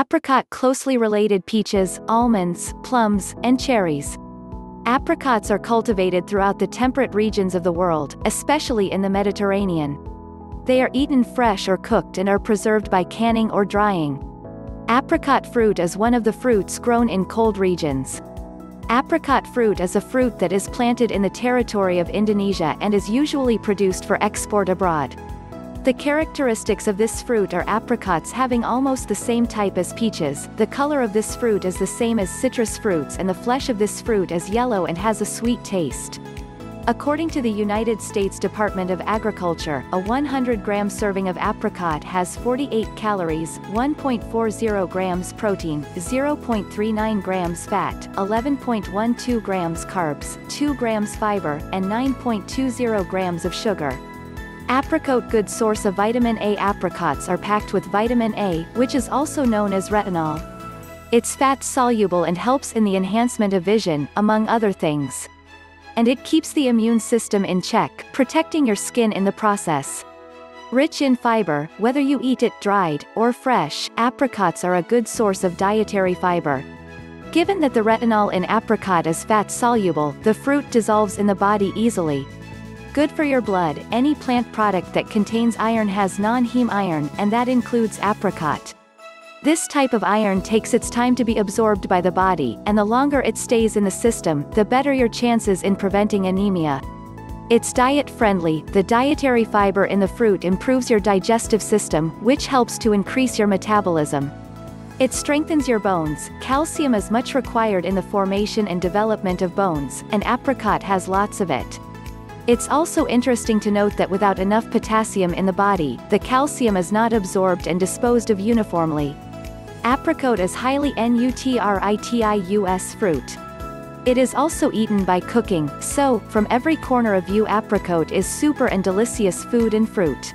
Apricot closely related peaches, almonds, plums, and cherries. Apricots are cultivated throughout the temperate regions of the world, especially in the Mediterranean. They are eaten fresh or cooked and are preserved by canning or drying. Apricot fruit is one of the fruits grown in cold regions. Apricot fruit is a fruit that is planted in the territory of Indonesia and is usually produced for export abroad. The characteristics of this fruit are apricots having almost the same type as peaches, the color of this fruit is the same as citrus fruits and the flesh of this fruit is yellow and has a sweet taste. According to the United States Department of Agriculture, a 100-gram serving of apricot has 48 calories, 1.40 grams protein, 0.39 grams fat, 11.12 grams carbs, 2 grams fiber, and 9.20 grams of sugar. Apricot good source of vitamin A. Apricots are packed with vitamin A, which is also known as retinol. It's fat-soluble and helps in the enhancement of vision, among other things. And it keeps the immune system in check, protecting your skin in the process. Rich in fiber, whether you eat it dried or fresh, apricots are a good source of dietary fiber. Given that the retinol in apricot is fat-soluble, the fruit dissolves in the body easily. Good for your blood. Any plant product that contains iron has non-heme iron, and that includes apricot. This type of iron takes its time to be absorbed by the body, and the longer it stays in the system, the better your chances in preventing anemia. It's diet-friendly. The dietary fiber in the fruit improves your digestive system, which helps to increase your metabolism. It strengthens your bones. Calcium is much required in the formation and development of bones, and apricot has lots of it. It's also interesting to note that without enough potassium in the body, the calcium is not absorbed and disposed of uniformly. Apricot is highly nutritious fruit. It is also eaten by cooking, so, from every corner of you apricot is super and delicious food and fruit.